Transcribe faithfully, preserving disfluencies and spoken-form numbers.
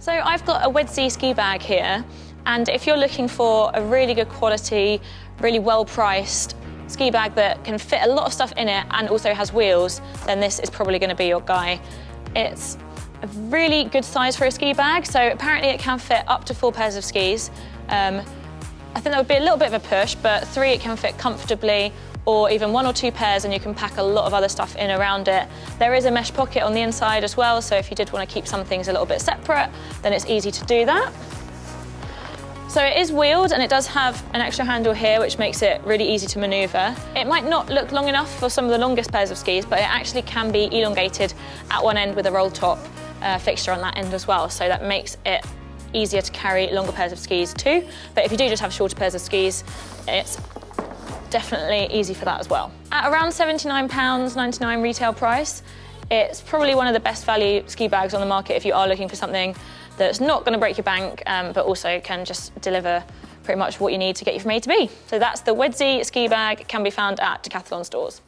So I've got a Wedze ski bag here, and if you're looking for a really good quality, really well-priced ski bag that can fit a lot of stuff in it and also has wheels, then this is probably going to be your guy. It's a really good size for a ski bag, so apparently it can fit up to four pairs of skis. Um, I think that would be a little bit of a push, but three it can fit comfortably, or even one or two pairs, and you can pack a lot of other stuff in around it. There is a mesh pocket on the inside as well, so if you did want to keep some things a little bit separate, then it's easy to do that. So it is wheeled, and it does have an extra handle here, which makes it really easy to manoeuvre. It might not look long enough for some of the longest pairs of skis, but it actually can be elongated at one end with a roll top uh, fixture on that end as well, so that makes it easier to carry longer pairs of skis too. But if you do just have shorter pairs of skis, it's definitely easy for that as well. At around seventy-nine pounds ninety-nine retail price, it's probably one of the best value ski bags on the market if you are looking for something that's not going to break your bank, um, but also can just deliver pretty much what you need to get you from A to B. So that's the Wedze ski bag, can be found at Decathlon stores.